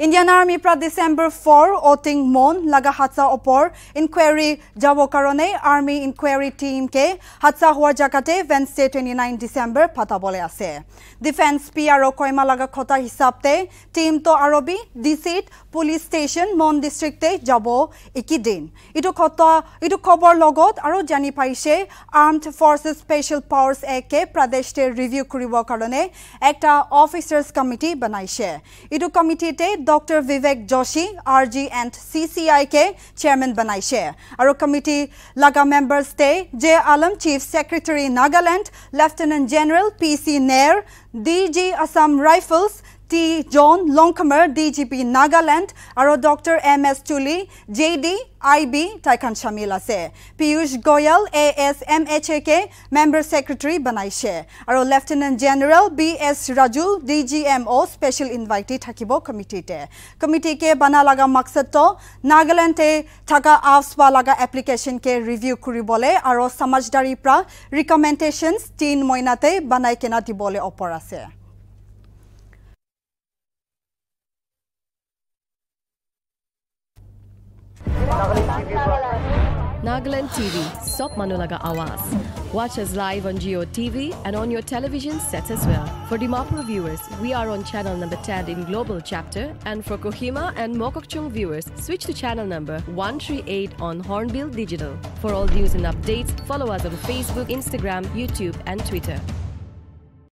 Indian Army pra December 4 Oting Mon laga hatsa opor inquiry jabo karone Army inquiry team ke hatsa hua jakate Wednesday 29 December patabole ase. Defense PRO Kohima laga khota hisabte team to arobi Tizit police station Mon district te jabo ikidin. Itu khota itu khobor logot aro jani paise Armed Forces Special Powers Act ke Pradesh te review kuribo karone ekta officers committee banaise. Itu committee te Dr. Vivek Joshi, RG and CCI ke chairman banaise. Aro committee laga members te J Alam Chief Secretary Nagaland, Lieutenant General PC Nair, DG Assam Rifles, T. John Longkumer, DGP Nagaland, Aro Dr. M. S. Tuli, JD, IB, Taikan Shamil ase. Piyush Goyal, AS MHA ke Member Secretary banaise. Aro Lieutenant General B. S. Rajul, DGMO, Special Invitee Thakibo Committee te. Committee ke bana laga maksad to Nagaland te thaka AFSPA laga application ke review kuribole aro samajdari pra recommendations 3 moina te banai kena dibole opor ase. Nagaland TV, Sop Manulaga Awaz. Watch us live on GOTV and on your television sets as well. For Dimapur viewers, we are on channel number 10 in Global Chapter, and for Kohima and Mokokchung viewers, switch to channel number 138 on Hornbill Digital. For all news and updates, follow us on Facebook, Instagram, YouTube and Twitter.